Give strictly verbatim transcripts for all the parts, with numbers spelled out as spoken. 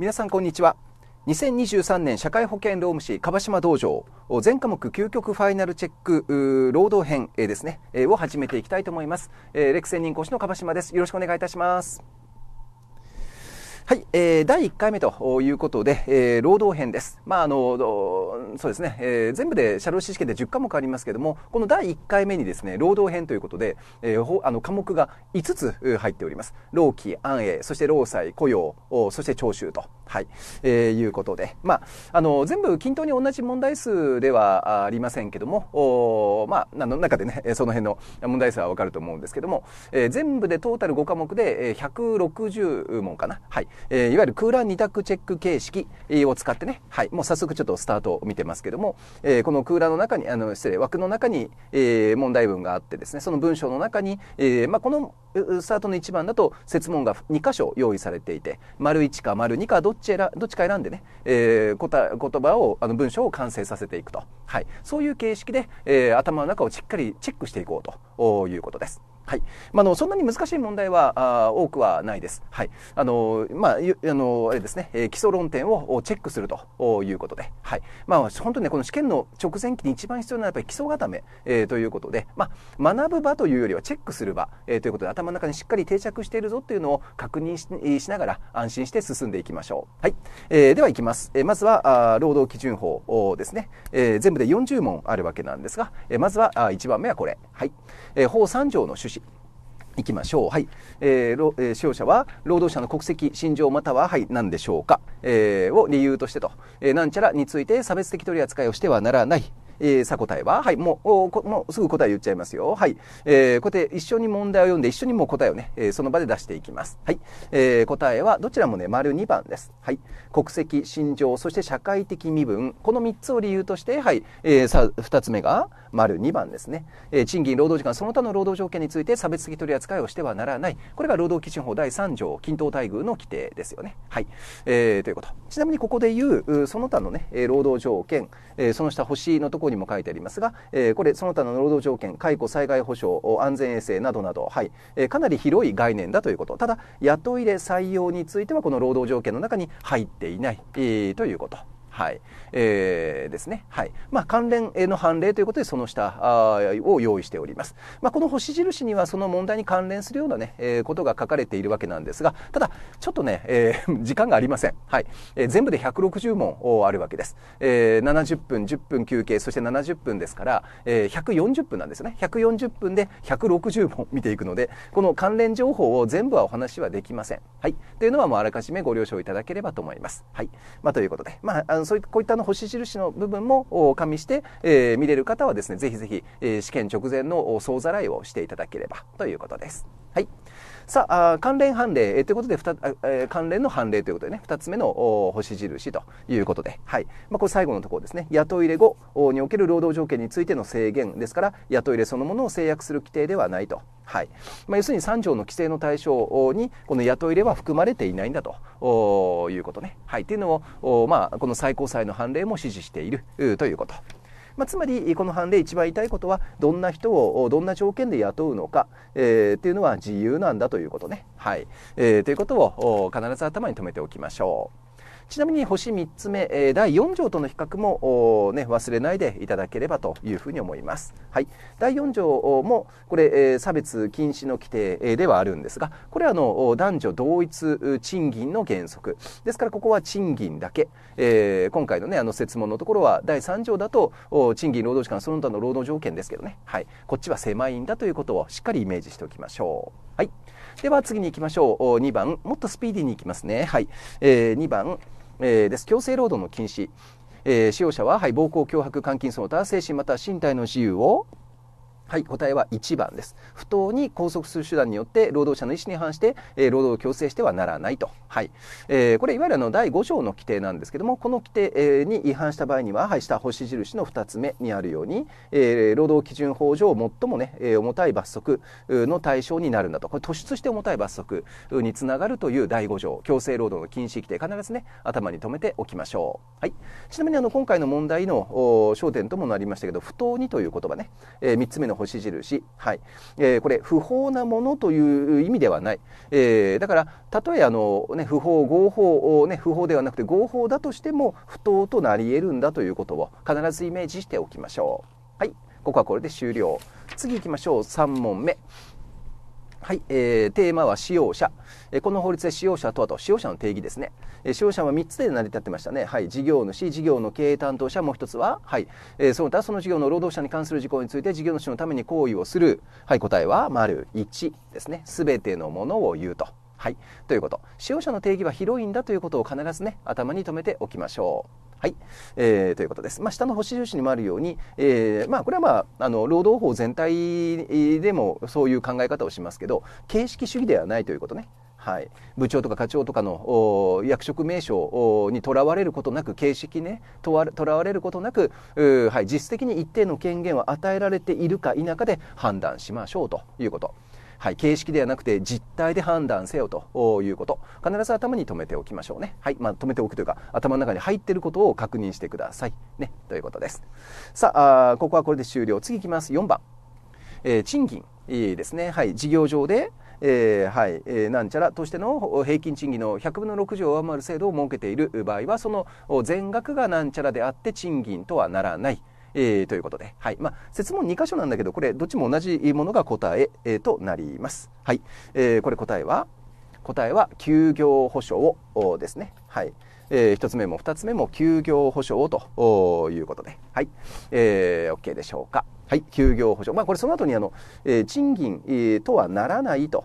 皆さんこんにちは。にせんにじゅうさんねん社会保険労務士椛島道場全科目究極ファイナルチェック労働編ですねを始めていきたいと思います。レック専任講師の椛島です。よろしくお願いいたします。はい、えー、だいいっかいめということで、えー、労働編です。まああのそうですね、えー、全部で社労士試験でじゅっかもくありますけども、このだいいっかいめにですね労働編ということで、えー、あの科目がいつつ入っております。労基、安永、そして労災、雇用、そして徴収と、はい、えー、いうことで、まああの全部均等に同じ問題数ではありませんけども、まああの中でねその辺の問題数はわかると思うんですけども、えー、全部でトータルごかもくでひゃくろくじゅうもんかな。はい。えー、いわゆる空欄二択チェック形式を使ってね、はい、もう早速ちょっとスタートを見てますけども、えー、この空欄の中にあの失礼枠の中に、えー、問題文があってですね、その文章の中に、えーまあ、このスタートのいちばんだと設問がにかしょ用意されていて、丸いちか丸にかどっち選どっちか選んでね、えー、答言葉をあの文章を完成させていくと、はい、そういう形式で、えー、頭の中をしっかりチェックしていこうということです。はい、まあのそんなに難しい問題はあ多くはないです。はい、あのまああのあれですね、えー、基礎論点をチェックするということで、はい、まあ本当にねこの試験の直前期に一番必要なのはやっぱり基礎固め、えー、ということで、まあ学ぶ場というよりはチェックする場、えー、ということで頭の中にしっかり定着しているぞっていうのを確認 し, しながら安心して進んでいきましょう。はい、えー、ではいきます。えー、まずは労働基準法ですね、えー。全部でよんじゅうもんあるわけなんですが、えー、まずはいちばんめはこれ、はい、えー、法さんじょうの趣旨。いきましょう。はい、えーえー、使用者は労働者の国籍、信条または、はい、何でしょうか、えー、を理由としてと、えー、なんちゃらについて差別的取り扱いをしてはならない。えー、さあ答えは、はい、もう、もうすぐ答え言っちゃいますよ。はい、えー、こうやって一緒に問題を読んで一緒にもう答えをね、えー、その場で出していきます。はい、えー、答えはどちらもね丸にばんです。はい、国籍、信条、そして社会的身分、このみっつを理由として、はい、えー、さあふたつめが丸にばんですね、えー。賃金、労働時間、その他の労働条件について差別的取り扱いをしてはならない。これが労働基準法だいさんじょう均等待遇の規定ですよね。はい、えー、ということ。ちなみにここで言うその他のね労働条件、えー、その下星のところにも書いてありますが、えー、これその他の労働条件、解雇、災害保障、安全衛生などなど、はい、えー、かなり広い概念だということ。ただ雇い入れ採用についてはこの労働条件の中に入っていない、えー、ということ。はい、えー、ですね。はい、まあ関連の判例ということでその下を用意しております。まあこの星印にはその問題に関連するようなね、えー、ことが書かれているわけなんですが、ただちょっとね、えー、時間がありません。はい、えー、全部でひゃくろくじゅうもんあるわけです。えー、ななじゅっぷん、じゅっぷん休憩、そしてななじゅっぷんですから、えー、ひゃくよんじゅっぷんなんですよね。ひゃくよんじゅっぷんでひゃくろくじゅうもん見ていくので、この関連情報を全部はお話はできません。はい、というのはもうあらかじめご了承いただければと思います。はい、まあということで、まああのそういったこういったの星印の部分も加味して、えー、見れる方はですね、ぜひぜひ、えー、試験直前の総ざらいをしていただければということです。はい。さあ、関連判例、えー、ということで、えー、関連の判例ということでね、ふたつめの星印ということで、はい。まあ、これ最後のところですね。雇い入れ後における労働条件についての制限ですから、雇い入れそのものを制約する規定ではないと。はい、まあ、要するにさんじょうの規制の対象にこの雇い入れは含まれていないんだということね。はい、というのを、まあ、この最高裁の判例も支持しているということ。まあ、つまりこの判例一番言いたいことはどんな人をどんな条件で雇うのか、えー、っていうのは自由なんだということね。はい、えー、ということを必ず頭に留めておきましょう。ちなみに星みっつめ、だいよんじょうとの比較も、ね、忘れないでいただければというふうに思います。はい、だいよんじょうもこれ差別禁止の規定ではあるんですが、これはあの男女同一賃金の原則ですから、ここは賃金だけ、えー、今回のねあの設問のところはだいさんじょうだと賃金、労働時間、その他の労働条件ですけどね、はい、こっちは狭いんだということをしっかりイメージしておきましょう。はい、では次に行きましょう。にばん、もっとスピーディーに行きますね。はい、えー、にばんえー、です。強制労働の禁止、えー、使用者は、はい、暴行、脅迫、監禁、その他精神または身体の自由を、はい、答えはいちばんです。不当に拘束する手段によって労働者の意思に反して、えー、労働を強制してはならないと、はい、えー、これいわゆるあのだいごじょうの規定なんですけども、この規定、えー、に違反した場合には、はい、下星印のふたつめにあるように、えー、労働基準法上最もね、えー、重たい罰則の対象になるんだと、これ突出して重たい罰則につながるというだいごじょう強制労働の禁止規定、必ずね頭に留めておきましょう。はい、ちなみにあの今回の問題の焦点ともなりましたけど、不当にという言葉ね、えー、みっつめの星印、はいえー、これ不法なものという意味ではない、えー、だからたとえあの、ね、不法合法、ね、不法ではなくて合法だとしても不当となり得るんだということを必ずイメージしておきましょう。はい、ここはこれで終了。次いきましょう。さんもんめ。はい、えー、テーマは使用者、えー、この法律で使用者とはと使用者の定義ですね、えー、使用者はみっつで成り立ってましたね。はい、事業主、事業の経営担当者、もう一つは、はいえー、その他その事業の労働者に関する事項について事業主のために行為をする。はい、答えは丸いちですね。すべてのものを言うと、はい、ということ。使用者の定義は広いんだということを必ずね頭に留めておきましょう。はい、えー、ということです。まあ、下の星印にもあるように、えーまあ、これは、まあ、あの労働法全体でもそういう考え方をしますけど、形式主義ではないということね。はい、部長とか課長とかの役職名称にとらわれることなく、形式ねとらわれることなく、はい、実質的に一定の権限を与えられているか否かで判断しましょうということ。はい、形式ではなくて実態で判断せよということ、必ず頭に留めておきましょうね。はい、まあ、留めておくというか頭の中に入っていることを確認してくださいね、ということです。さあ、ここはこれで終了。次いきます。よんばん、えー、賃金ですね。はい、事業上でえーはいえー、なんちゃらとしての平均賃金のひゃくぶんのろくじゅうを上回る制度を設けている場合は、その全額がなんちゃらであって賃金とはならない、えー、ということで、はいまあ、設問にかしょなんだけど、これどっちも同じものが答え、えー、となります。はいえー、これ答えは答えは休業保障ですね。はいえー、ひとつめもふたつめも休業保障ということで、はいえー、OK でしょうか。はい、休業保障、まあ、これその後にあの、えー、賃金、えー、とはならないと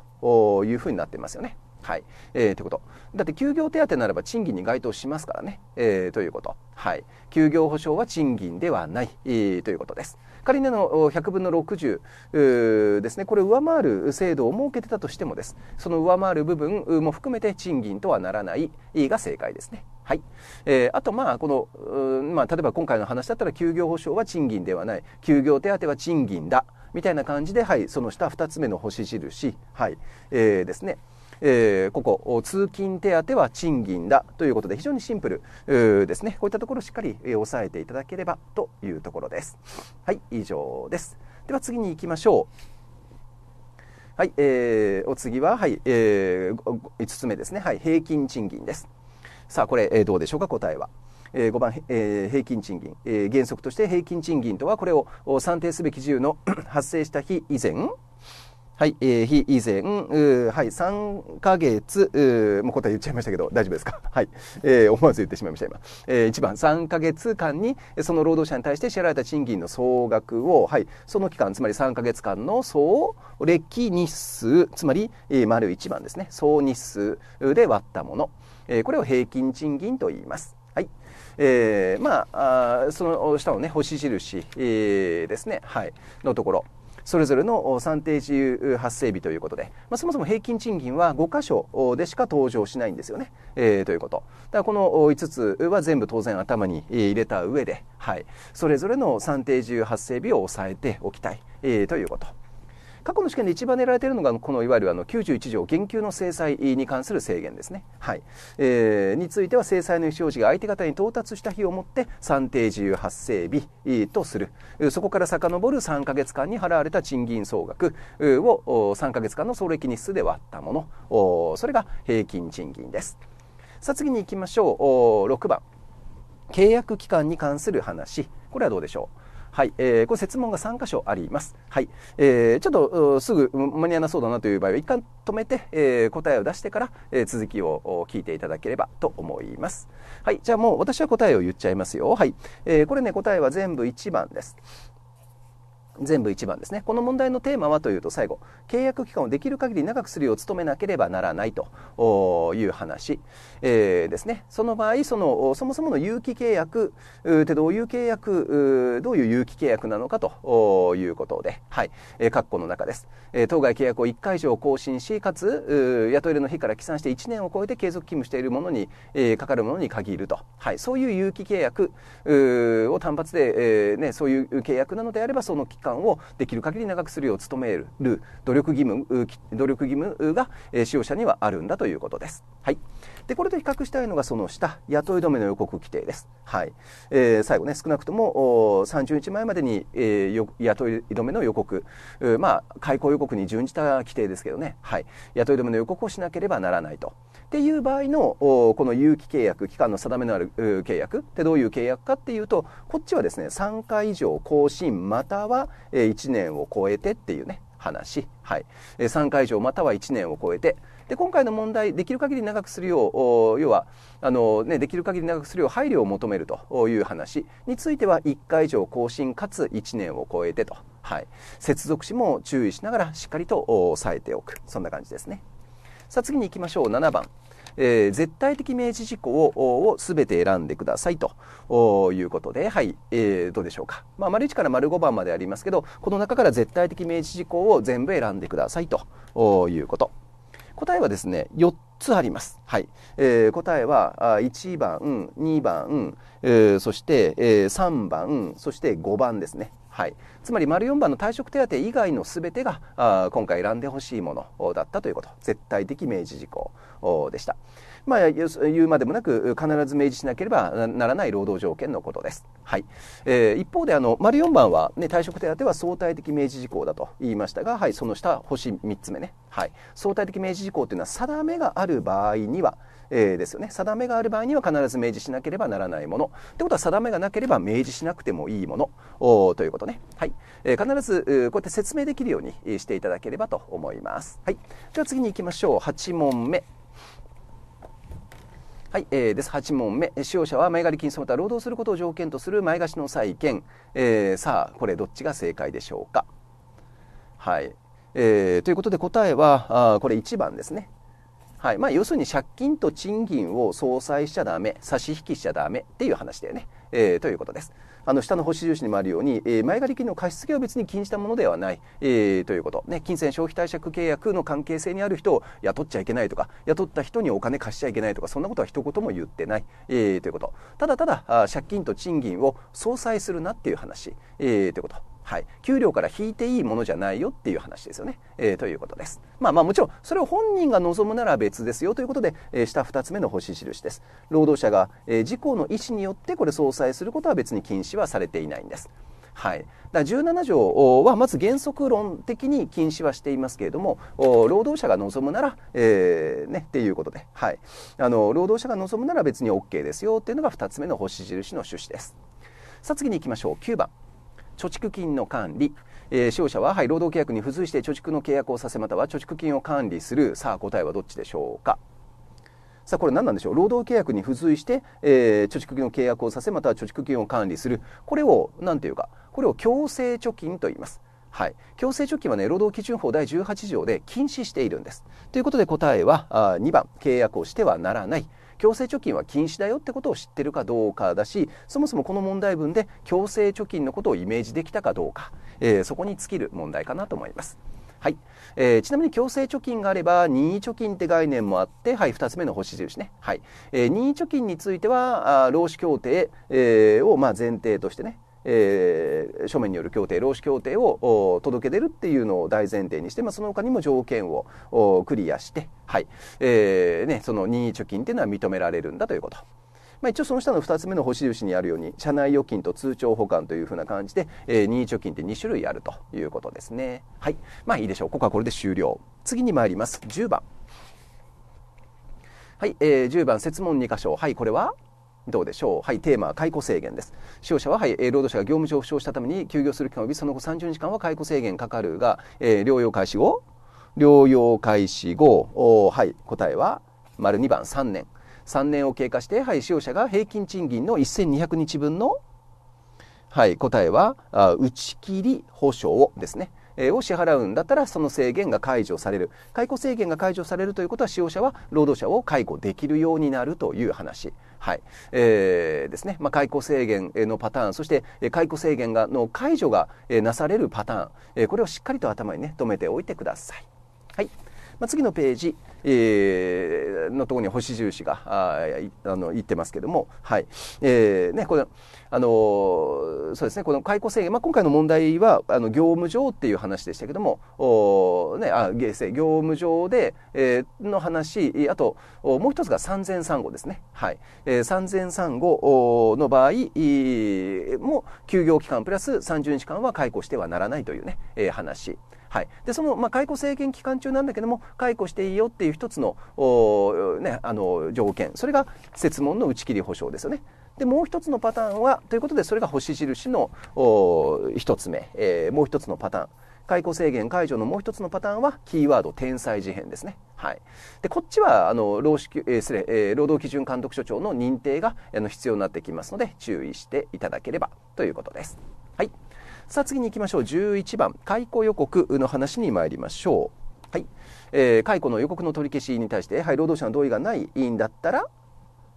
いうふうになってますよね。はいえー、ということだって休業手当ならば賃金に該当しますからね、えー、ということ、はい、休業保障は賃金ではない、えー、ということです。仮にのひゃくぶんのろくじゅうですね、これを上回る制度を設けてたとしてもです、その上回る部分も含めて賃金とはならないが正解ですね。はいえー、あとまあこの、まあ、例えば今回の話だったら休業保障は賃金ではない、休業手当は賃金だみたいな感じで、はい、その下ふたつめの星印、はいえー、ですね、えー、ここ通勤手当は賃金だということで非常にシンプル、えー、ですね。こういったところをしっかり、えー、押さえていただければというところです。はい、以上です。では次に行きましょう。はいえー、お次は、はいえー、いつつめですね、はい、平均賃金です。さあこれ、えー、どうでしょうか。答えは、えー、ごばん、えー、平均賃金、えー、原則として平均賃金とはこれを算定すべき事由の発生した日以前、はい、えー、日以前、はい、さんかげつ、もう答え言っちゃいましたけど大丈夫ですか。はい、えー、思わず言ってしまいました今、えー、いちばんさんかげつかんにその労働者に対して支払われた賃金の総額を、はい、その期間つまりさんかげつかんの総歴日数つまり、えー、丸いちばんですね、総日数で割ったもの、えー、これを平均賃金と言います。はいえー、まあ、あその下のね星印、えー、ですね、はい、のところそれぞれの算定事由発生日ということで、まあ、そもそも平均賃金はごかしょでしか登場しないんですよね、えー、ということだからこのいつつは全部当然頭に入れた上で、はい、それぞれの算定事由発生日を押さえておきたい、えー、ということ。過去の試験で一番狙われているのがこのいわゆるあのきゅうじゅういちじょう減給の制裁に関する制限ですね、はいえー、については制裁の意思表示が相手方に到達した日をもって算定事由発生日とする、そこから遡るさんかげつかんに払われた賃金総額をさんかげつかんの総歴日数で割ったもの、それが平均賃金です。さあ次に行きましょう。ろくばん、契約期間に関する話、これはどうでしょう。はいえー、これ設問がさんかしょあります、はいえー、ちょっとすぐ間に合わなそうだなという場合は一回止めて、えー、答えを出してから、えー、続きを聞いていただければと思います。はい、じゃあもう私は答えを言っちゃいますよ。はいえー、これね答えは全部いちばんです。全部いちばんですね。この問題のテーマはというと、最後契約期間をできる限り長くするよう努めなければならないという話、えー、ですね。その場合そのそもそもの有期契約ってどういう契約、どういう有期契約なのかということで、はい、括弧の中です。当該契約をいっかいいじょう更新し、かつ雇い入れの日から起算していちねんを超えて継続勤務しているものにかかるものに限ると、はい、そういう有期契約を単発で、ね、そういう契約なのであればその期間間をできる限り長くするよう努める努力義務、努力義務が使用者にはあるんだということです。はい。でこれと比較したいのがその下、雇い止めの予告規定です。はい。えー、最後ね、少なくともさんじゅうにちまえまでに、えー、雇い止めの予告、まあ解雇予告に準じた規定ですけどね、はい、雇い止めの予告をしなければならないと。っていう場合のこの有期契約、期間の定めのある契約ってどういう契約かっていうと、こっちはですね、さんかい以上更新またはいちねんを超えてっていうね話、はい、さんかい以上またはいちねんを超えて。で今回の問題、できる限り長くするよう、要はあの、ね、できる限り長くするよう配慮を求めるという話については、いっかい以上更新かついちねんを超えてと、はい、接続詞も注意しながらしっかりと押さえておく、そんな感じですね。さあ次に行きましょう。ななばん、えー、絶対的明示事項をすべて選んでくださいということで、はい、えー、どうでしょうか。まあ、丸いちから丸ごばんまでありますけど、この中から絶対的明示事項を全部選んでくださいということ。答えはですね、よっつあります。はい、えー、答えはいちばん、にばん、えー、そしてさんばん、そしてごばんですね。はい、つまり丸よんばんの退職手当以外のすべてがあ今回選んでほしいものだったということ、絶対的明示事項でした。まあ、言うまでもなく必ず明示しなければならない労働条件のことです。はい、えー、一方であの丸よんばんは、ね、退職手当は相対的明示事項だと言いましたが、はい、その下星みっつめね、はい、相対的明示事項というのは定めがある場合には、えー、ですよね、定めがある場合には必ず明示しなければならないものということは、定めがなければ明示しなくてもいいものということね、はい、えー、必ずこうやって説明できるようにしていただければと思います。はい、では次に行きましょう。はちもんめ、はい、えー、です。はちもんめ、使用者は前借り金その他労働することを条件とする前貸しの債権、えー、さあこれどっちが正解でしょうか。はい、えー、ということで答えはあこれいちばんですね。はい、まあ、要するに借金と賃金を相殺しちゃダメ、差し引きしちゃダメっていう話だよね、えー、ということです。あの下の星印にもあるように、えー、前借り金の貸し付けを別に禁じたものではない、えー、ということ、ね、金銭消費貸借契約の関係性にある人を雇っちゃいけないとか、雇った人にお金貸しちゃいけないとか、そんなことは一言も言ってない、えー、ということ。ただただ借金と賃金を相殺するなっていう話、えー、ということ。はい、給料から引いていいものじゃないよっていう話ですよね、えー、ということです。まあまあもちろんそれを本人が望むなら別ですよということで、えー、下ふたつめの星印です。労働者が、えー、自己の意思によってこれ相殺することは別に禁止はされていないんです。はい、だじゅうなな条はまず原則論的に禁止はしていますけれども、労働者が望むなら、えー、ねっていうことで、はい、あの労働者が望むなら別に OK ですよっていうのがふたつめの星印の趣旨です。さあ次に行きましょう。きゅうばん、貯蓄金の管理、えー、使用者は、はい、労働契約に付随して貯蓄の契約をさせまたは貯蓄金を管理する。さあ答えはどっちでしょうか。さあこれ何なんでしょう。労働契約に付随して、えー、貯蓄金の契約をさせまたは貯蓄金を管理する、これを何ていうか、これを強制貯金と言います。はい、強制貯金はね、労働基準法第じゅうはち条で禁止しているんです。ということで答えはあにばん、契約をしてはならない。強制貯金は禁止だよってことを知ってるかどうかだし、そもそもこの問題文で強制貯金のことをイメージできたかどうか、えー、そこに尽きる問題かなと思います。はい、えー、ちなみに強制貯金があれば任意貯金って概念もあって、はい、ふたつめの星印ね、はい、えー、任意貯金については労使協定、えー、をまあ前提としてね、えー、書面による協定、労使協定を届け出るっていうのを大前提にして、まあ、その他にも条件をクリアして、はい、えーね、その任意貯金っていうのは認められるんだということ。まあ、一応その下のふたつめの星印にあるように、社内預金と通帳保管というふうな感じで、えー、任意貯金ってにしゅるいあるということですね。はい、まあいいでしょう。ここはこれで終了。次に参ります。じゅうばん、はい、えー、じゅうばん、設問に箇所、はい、これはどうでしょう。はい、テーマは解雇制限です。使用者は、はい、労働者が業務上負傷したために休業する期間及びその後さんじゅうにちかんは解雇制限かかるが、えー、療養開始後療養開始後、はい、答えは丸にばん、さんねん、さんねんを経過して、はい、使用者が平均賃金のせんにひゃくにちぶんの、はい、答えは打ち切り保証ですね、えー、を支払うんだったらその制限が解除される。解雇制限が解除されるということは、使用者は労働者を解雇できるようになるという話、はい、えーですね、まあ、解雇制限のパターン、そして解雇制限がの解除がなされるパターン、これをしっかりと頭に、ね、留めておいてください。はい、まあ、次のページ、えー、のところに星印があいあの言ってますけども、はいえーね、これあのー、そうですね、この解雇制限、まあ、今回の問題はあの業務上っていう話でしたけども、お、ね、あ業務上で、えー、の話、あともう一つが産前産後ですね、はいえー、産前産後の場合も休業期間プラスさんじゅうにちかんは解雇してはならないというね、えー、話。はい、でその、まあ、解雇制限期間中なんだけども解雇していいよっていう一つの、ね、あの条件、それが設問の打ち切り保証ですよね。でもう一つのパターンはということで、それが星印の一つ目、えー、もう一つのパターン、解雇制限解除のもう一つのパターンはキーワード転載事変ですね。はい、でこっちはあの 労使、えー、失礼、えー、労働基準監督署長の認定があの必要になってきますので注意していただければということです。はい、さあ次に行きましょう。じゅういちばん解雇予告の話に参りましょう。はいえー、解雇の予告の取り消しに対して、はい、労働者の同意がないんだったら、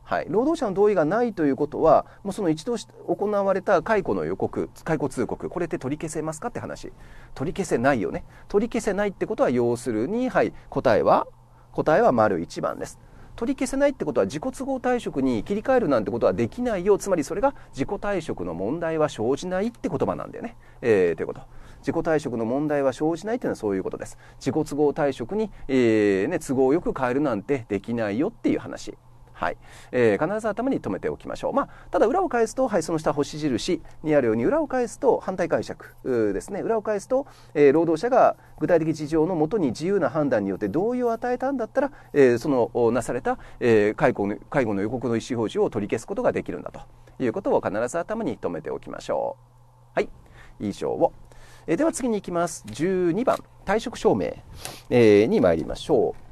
はい、労働者の同意がないということはもうその一度行われた解雇の予告、解雇通告、これって取り消せますかって話。取り消せないよね。取り消せないってことは要するに、はい、答えは答えは丸いちばんです。取り消せないってことは自己都合退職に切り替えるなんてことはできないよ。つまりそれが自己退職の問題は生じないって言葉なんだよね、えー、ということ。自己退職の問題は生じないというのはそういうことです。自己都合退職に、えーね、都合よく変えるなんてできないよっていう話。はいえー、必ず頭に留めておきましょう。まあ、ただ裏を返すと、はい、その下星印にあるように裏を返すと反対解釈ですね。裏を返すと、えー、労働者が具体的事情のもとに自由な判断によって同意を与えたんだったら、えー、そのなされた、えー、解雇の、解雇の予告の意思表示を取り消すことができるんだということを必ず頭に留めておきましょう。はい、以上を、えー、では次に行きます。じゅうにばん退職証明、えー、に参りましょう。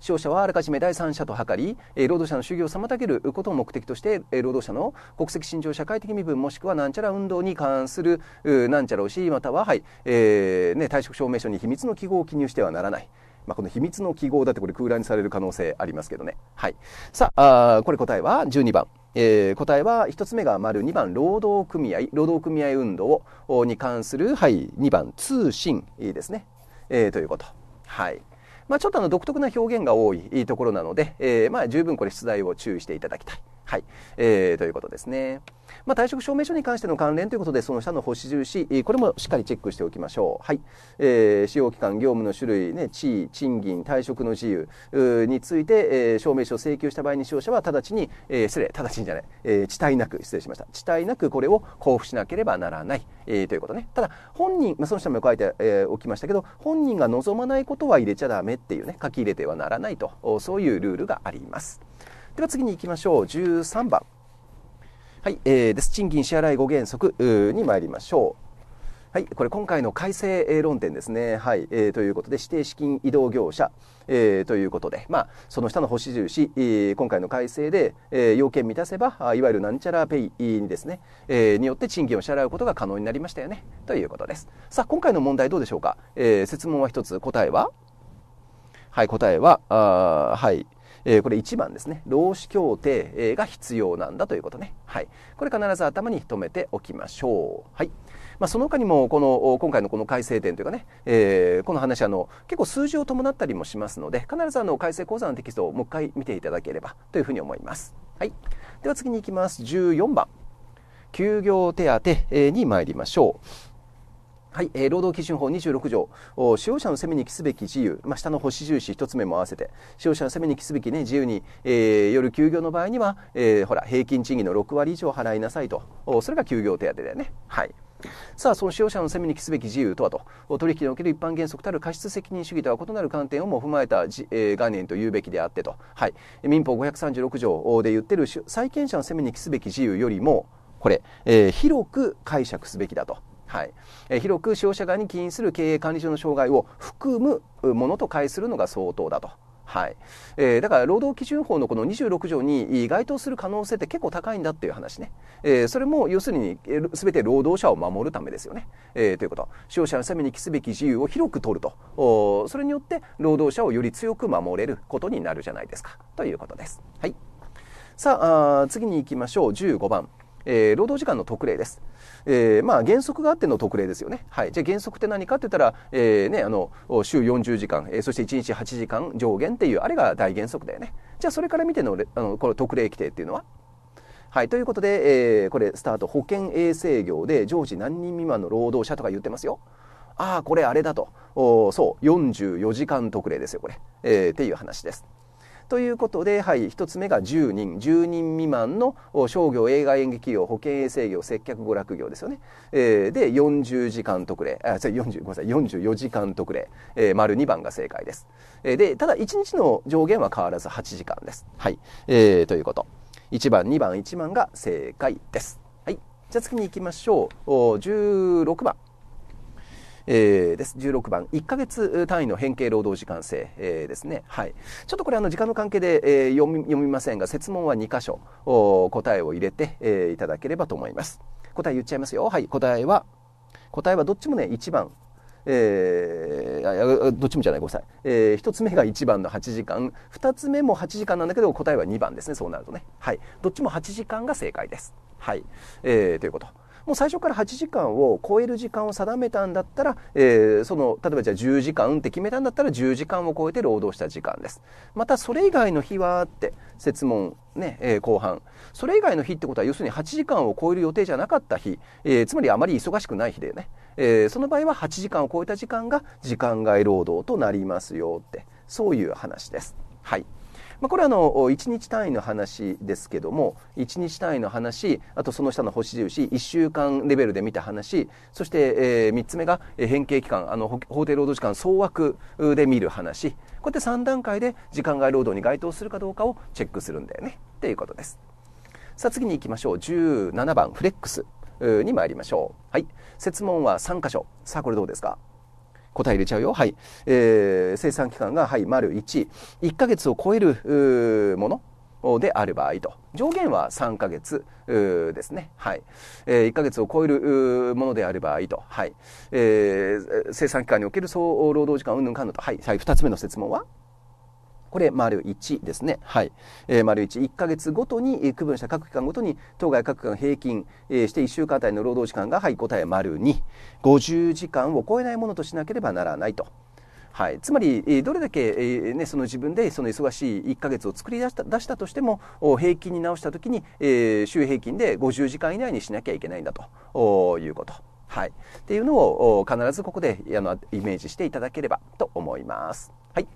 使用者はあらかじめ第三者と図り、労働者の就業を妨げることを目的として、労働者の国籍信条社会的身分もしくはなんちゃら運動に関するなんちゃらをし、または、はいえーね、退職証明書に秘密の記号を記入してはならない。まあ、この秘密の記号だってこれ空欄にされる可能性ありますけどね。はい、さあ、あこれ答えはじゅうにばん。えー、答えはいちつめが丸、にばん労働組合、労働組合運動に関する、はい、にばん通信ですね、えー、ということ。はいまあ、ちょっとあの独特な表現が多いところなので、えー、まあ十分これ出題を注意していただきたい、はいえー、ということですね。まあ、退職証明書に関しての関連ということでその下の星印これもしっかりチェックしておきましょう。はいえー、使用期間、業務の種類、ね、地位、賃金、退職の自由について、えー、証明書を請求した場合に使用者は直ちに、えー、失礼直ちにじゃない、えー、遅滞なく失礼しました遅滞なくこれを交付しなければならない、えー、ということね。ただ本人、まあ、その下も書いて、えー、おきましたけど本人が望まないことは入れちゃダメっていうね書き入れてはならないとそういうルールがあります。では次に行きましょう。じゅうさんばんはいえー、です。賃金支払いご原則に参りましょう。はい、これ今回の改正論点ですね。はいえー、ということで指定資金移動業者、えー、ということで、まあ、その下の星印、えー、今回の改正で、えー、要件満たせばいわゆるなんちゃらペイにですね、えー、によって賃金を支払うことが可能になりましたよねということです。さあ今回の問題どうでしょうか。えー、設問はひとつ、答えははい答えはあはいえー、これいちばんですね。労使協定が必要なんだということね。はい、これ必ず頭に留めておきましょう。はいまあ、その他にもこの今回のこの改正点というかね、えー、この話あの結構数字を伴ったりもしますので必ずあの改正講座のテキストをもう一回見ていただければというふうに思います。はい、では次に行きます。じゅうよんばん休業手当に参りましょう。はいえー、労働基準法にじゅうろくじょう使用者の責めに帰すべき自由、まあ、下の星印ひとつめも合わせて使用者の責めに帰すべき、ね、自由に、えー、よる休業の場合には、えー、ほら平均賃金のろくわり以上払いなさいとそれが休業手当だよね。はいさあその使用者の責めに帰すべき自由とはと取引における一般原則たる過失責任主義とは異なる観点をも踏まえたじ、えー、概念と言うべきであってと、はい、民法ごひゃくさんじゅうろくじょうで言ってる債権者の責めに帰すべき自由よりもこれ、えー、広く解釈すべきだと。はいえー、広く使用者側に起因する経営管理上の障害を含むものと解するのが相当だと。はいえー、だから労働基準法のこのにじゅうろくじょうに該当する可能性って結構高いんだっていう話ね。えー、それも要するに全て労働者を守るためですよね。えー、ということ。使用者のために帰すべき自由を広く取るとそれによって労働者をより強く守れることになるじゃないですかということです。はい、さあ、あ次に行きましょう。じゅうごばんえー、労働時間の特例です。えー、まあ原則があっての特例ですよね。はい。じゃあ原則って何かって言ったら、えー、ね、あの週よんじゅうじかん、えー、そしていちにちはちじかん上限っていう、あれが大原則だよね。じゃあそれから見ての、あのこの特例規定っていうのは、はい、ということで、えー、これスタート、保健衛生業で常時何人未満の労働者とか言ってますよ。ああ、これあれだと。お、そうよんじゅうよじかん特例ですよこれ、えー、っていう話です。ということで、はい、ひとつめがじゅうにんじゅうにんみまんの商業、映画、演劇業、保健衛生業、接客、娯楽業ですよね。えー、でよんじゅうじかん特例、あ、よんじゅう、ごめんなさい、よんじゅうよじかん特例、えー、丸にばんが正解です。えー、でただいちにちの上限は変わらずはちじかんです。はい、えー、ということ。いちばん、にばん、いちばんが正解です。はい、じゃあ次に行きましょう。じゅうろくばん。えー、ですじゅうろくばん、いっかげつ単位の変形労働時間制、えー、ですね、はい、ちょっとこれあの時間の関係で、えー、読み、読みませんが、設問はにかしょ答えを入れて、えー、いただければと思います。答え言っちゃいますよ。はい、答えは答えはどっちもねいちばん、えー、どっちもじゃないごめんなさい、えー、ひとつめがいちばんのはちじかん、ふたつめもはちじかんなんだけど答えはにばんですね。そうなるとね、はい、どっちもはちじかんが正解です。はい、えー、ということ、もう最初からはちじかんを超える時間を定めたんだったら、えー、その例えばじゃあじゅうじかんって決めたんだったらじゅうじかんを超えて労働した時間です。またそれ以外の日はって設問ね、えー、後半、それ以外の日ってことは要するにはちじかんを超える予定じゃなかった日、えー、つまりあまり忙しくない日でね、えー、その場合ははちじかんを超えた時間が時間外労働となりますよって、そういう話です。はい、まあ、これはあのいちにち単位の話ですけども、いちにち単位の話、あとその下の星印、いっしゅうかんレベルで見た話、そしてえみっつめが変形期間、あの法定労働時間総枠で見る話、こうやってさんだんかいで時間外労働に該当するかどうかをチェックするんだよねっていうことです。さあ次に行きましょう。じゅうななばん、フレックスに参りましょう。はい、設問はさんかしょ。さあこれどうですか。答え入れちゃうよ。はい、えー、生産期間が、はい、丸いち、いっかげつを超えるものである場合と、上限はさんかげつですね。はい、えー、いっかげつを超えるものである場合と、はい、えー、生産期間における総労働時間うんぬんかんぬんと、はい、はい、ふたつめの設問はこれ丸いちですね。はい、えー、丸いち、いっかげつごとに区分した各期間ごとに当該各期間平均、えー、していっしゅうかんあたりの労働時間が、はい、答え丸に、ごじゅうじかんを超えないものとしなければならないと。はい、つまりどれだけ、えーね、その自分でその忙しいいっかげつを作り出した、出したとしても、平均に直したときに、えー、週平均でごじゅうじかん以内にしなきゃいけないんだということ、はい、っていうのを必ずここであのイメージしていただければと思います。はい、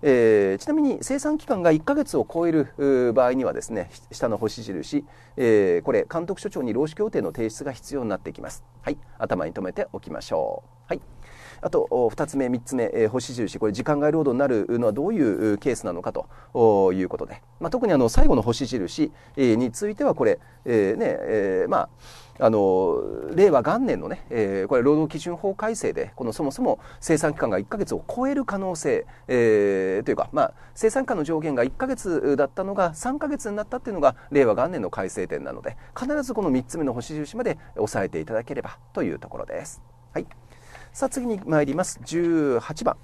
えー、ちなみに生産期間がいっかげつを超える場合にはですね、下の星印、えー、これ監督署長に労使協定の提出が必要になってきます。はい、頭に留めておきましょう。はい、あとふたつめ、みっつめ、えー、星印、これ時間外労働になるのはどういうケースなのかということで、まあ、特にあの最後の星印についてはこれ、えーねえー、まああの令和元年のね、えー、これ労働基準法改正で、このそもそも生産期間がいっかげつを超える可能性、えー、というか、まあ、生産期間の上限がいっかげつだったのがさんかげつになったっていうのが令和元年の改正点なので、必ずこのみっつめの星印まで押さえていただければというところです。はい、さあ次に参ります。じゅうはちばん、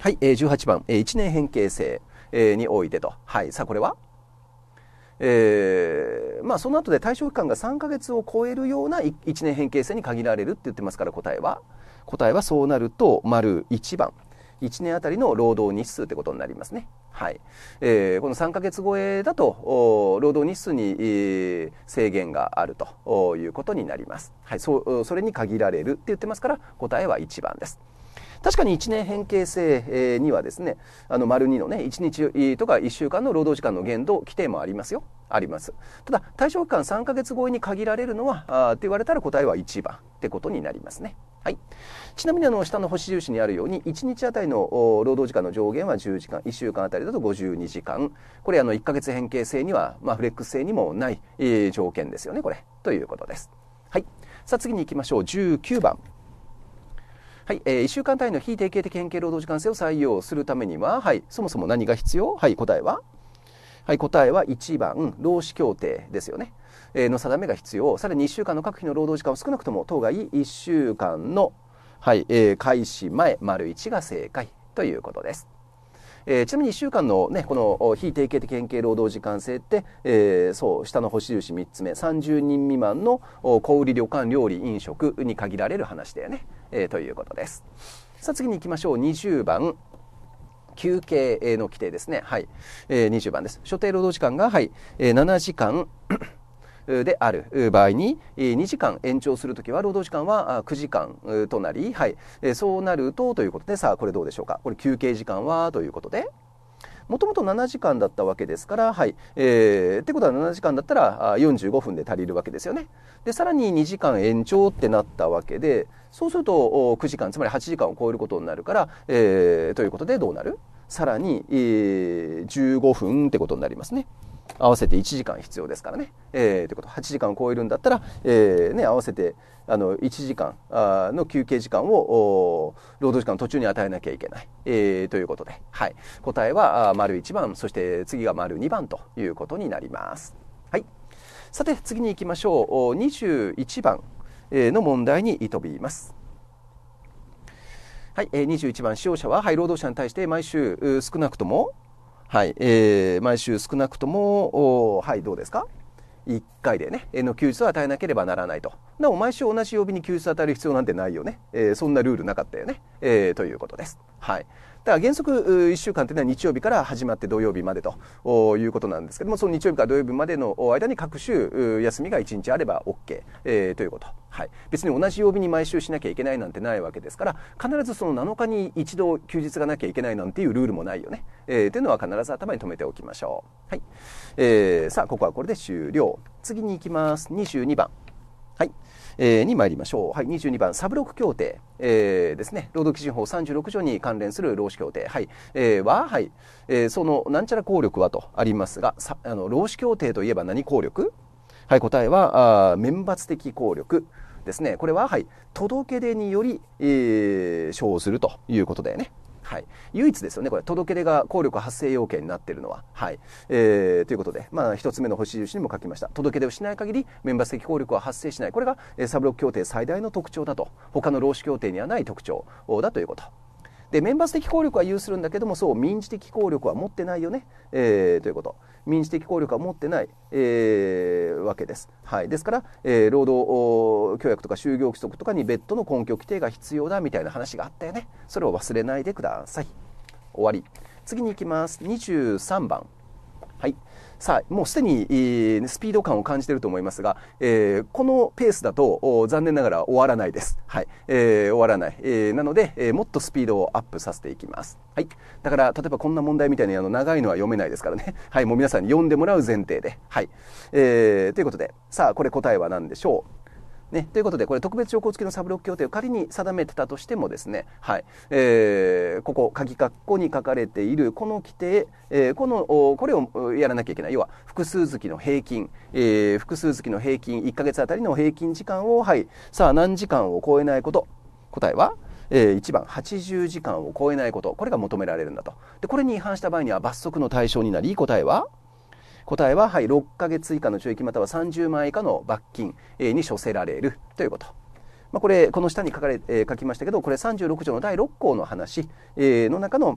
はい、えー、じゅうはちばん、えー、いちねん変形制、えー、においてと、はい、さあこれはえーまあ、その後で対象期間がさんかげつを超えるようないちねん変形制に限られるって言ってますから、答えは答えはそうなると丸いちばん、いちねんあたりの労働日数ってことになりますね。はい、えー、このさんかげつ超えだと労働日数に、えー、制限があるということになります。はい、そ, それに限られるって言ってますから答えはいちばんです。確かにいちねん変形制にはですね、あの丸にのね、いちにちとかいっしゅうかんの労働時間の限度規定もありますよ。あります。ただ対象期間さんかげつ超えに限られるのはあって言われたら答えはいちばんってことになりますね。はい、ちなみにあの下の星印にあるようにいちにちあたりの労働時間の上限はじゅうじかん、いっしゅうかんあたりだとごじゅうにじかん、これあのいっかげつ変形制には、まあ、フレックス制にもない、えー、条件ですよねこれということです。はい、さあ次に行きましょう。じゅうきゅうばん、はい、えー、いっしゅうかん単位の非定型的変形労働時間制を採用するためには、はい、そもそも何が必要。はい、答えは、はい、答えはいちばん、労使協定ですよね、えー、の定めが必要。さらにいっしゅうかんの各日の労働時間を少なくとも当該いっしゅうかんの、はい、えー、開始前丸いちが正解ということです。えー、ちなみにいっしゅうかんのね、この非定型的変形労働時間制って、えー、そう下の星印みっつめ、さんじゅうにん未満の小売り、旅館、料理、飲食に限られる話だよね、えー、ということです。さあ次に行きましょう。にじゅうばん、休憩の規定ですね。はい、えー、にじゅうばんです。所定労働時間が、はい、えー、ななじかんである場合ににじかん延長するときは労働時間はくじかんとなり、はい、そうなるとということで、さあこれどうでしょうか。これ休憩時間はということで、もともとななじかんだったわけですから、はい、えー、ってことはななじかんだったらよんじゅうごふんで足りるわけですよね。でさらににじかん延長ってなったわけで、そうするとくじかん、つまりはちじかんを超えることになるから、えー、ということでどうなる、さらに、えー、じゅうごふんってことになりますね。合わせていちじかん必要ですからね、えー、ということ、はちじかんを超えるんだったら、えーね、合わせてあのいちじかんあの休憩時間を労働時間の途中に与えなきゃいけない、えー、ということで、はい、答えは丸いちばん、そして次が丸にばんということになります、はい、さて次に行きましょう。にじゅういちばんの問題に飛びます。はい、にじゅういちばん、使用者は、はい、労働者に対して毎週少なくとも、はい、えー、毎週少なくとも、はい、どうですか、いっかいでねの休日を与えなければならないと。なお毎週同じ曜日に休日を与える必要なんてないよね、えー、そんなルールなかったよね、えー、ということです。はい、だから原則いっしゅうかんというのは日曜日から始まって土曜日までということなんですけども、その日曜日から土曜日までの間に各週休みがいちにちあれば OK、えー、ということ、はい、別に同じ曜日に毎週しなきゃいけないなんてないわけですから、必ずそのなのかに一度休日がなきゃいけないなんていうルールもないよね、えー、というのは必ず頭に留めておきましょう。はい、えー、さあここはこれで終了。次に行きます。にじゅうにばん、はい、えー、に参りましょう。はい、にじゅうにばん、サブロック協定、えー、ですね、労働基準法さんじゅうろくじょうに関連する労使協定、はい、えー、は、はい、えー、そのなんちゃら効力はとありますが、さあの労使協定といえば何効力、はい、答えはあ免罰的効力ですね。これは、はい、届け出により、えー、称するということだよね。はい、唯一ですよねこれ、届け出が効力発生要件になっているのは、はい、えー、ということで、まあ、ひとつめの星印にも書きました、届け出をしない限り免罰的効力は発生しない、これがサブロック協定最大の特徴だと、他の労使協定にはない特徴だということで、免罰的効力は有するんだけども、そう民事的効力は持ってないよね、えー、ということ、民事的効力は持ってない、えー、わけです、はい、ですから、えー、労働協約とか就業規則とかに別途の根拠規定が必要だみたいな話があったよね。それを忘れないでください。終わり。次に行きます。にじゅうさんばん、はい、さあもうすでに、えー、スピード感を感じていると思いますが、えー、このペースだと残念ながら終わらないです、はい、えー、終わらない、えー、なので、えー、もっとスピードをアップさせていきます、はい、だから例えばこんな問題みたいにあの長いのは読めないですからね、はい、もう皆さんに読んでもらう前提で、はい、えー、ということで、さあこれ答えは何でしょうね、ということで、これ特別条項付きのサブロック協定を仮に定めてたとしてもですね、はい、えー、ここ鍵括弧に書かれているこの規定、えー、このこれをやらなきゃいけない、要は複数月の平均、えー、複数月の平均いっかげつあたりの平均時間を、はい、さあ何時間を超えないこと、答えは、えー、いちばんはちじゅうじかんを超えないこと、これが求められるんだと。でこれに違反した場合には罰則の対象になり、答えは答えは、はい、ろっかげつ以下の懲役またはさんじゅうまんえん以下の罰金に処せられるということ、まあ、これこの下に書かれ、えー、書きましたけど、これさんじゅうろくじょうのだいろっこうの話、えー、の中の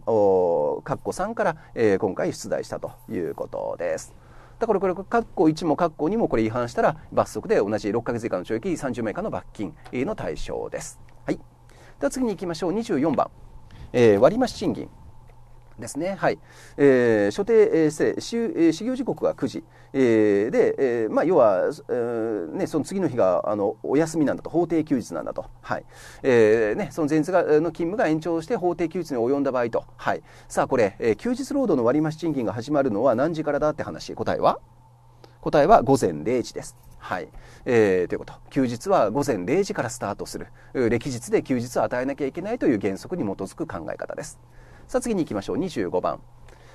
括弧さんから、えー、今回出題したということです。だからこれ括弧いちも括弧にもこれ違反したら罰則で、同じろっかげつ以下の懲役さんじゅうまんえん以下の罰金の対象です、はい、では次に行きましょう。にじゅうよんばん、えー、割増賃金ですね、はい、えー、所定、えー、失礼、始業時刻がくじ、えー、で、えーまあ、要は、えーね、その次の日があのお休みなんだと、法定休日なんだと、はい、えーね、その前日がの勤務が延長して法定休日に及んだ場合と、はい、さあこれ、えー、休日労働の割増賃金が始まるのは何時からだって話、答えは答えはごぜんれいじです。はい、えー、ということ、休日はごぜんれいじからスタートする、歴日で休日を与えなきゃいけないという原則に基づく考え方です。さあ次に行きましょう。にじゅうごばん、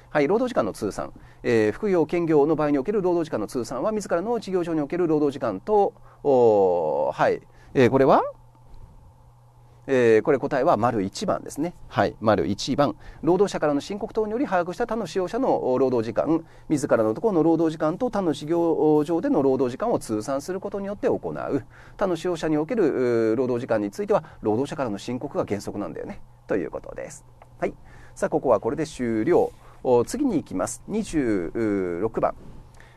はい、労働時間の通算、えー、副業兼業の場合における労働時間の通算は自らの事業所における労働時間と、はい、えー、これは、えー、これ答えは丸いちばんですね、はい、丸いちばん、労働者からの申告等により把握した他の使用者の労働時間、自らのところの労働時間と他の事業上での労働時間を通算することによって行う、他の使用者における労働時間については労働者からの申告が原則なんだよねということです。はい、さあここはこれで終了。次に行きます。にじゅうろくばん、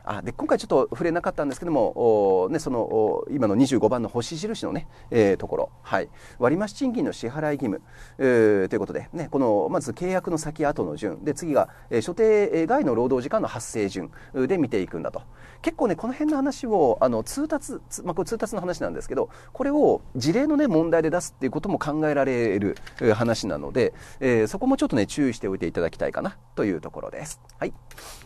あで今回ちょっと触れなかったんですけども、ね、その今のにじゅうごばんの星印の、ねえー、ところ、はい、割増賃金の支払い義務、えー、ということで、ね、このまず契約の先後の順で、次が、えー、所定外の労働時間の発生順で見ていくんだと。結構ねこの辺の話をあの通達、まあ、これ通達の話なんですけど、これを事例の、ね、問題で出すっていうことも考えられる話なので、えー、そこもちょっとね注意しておいていただきたいかなというところです。はい、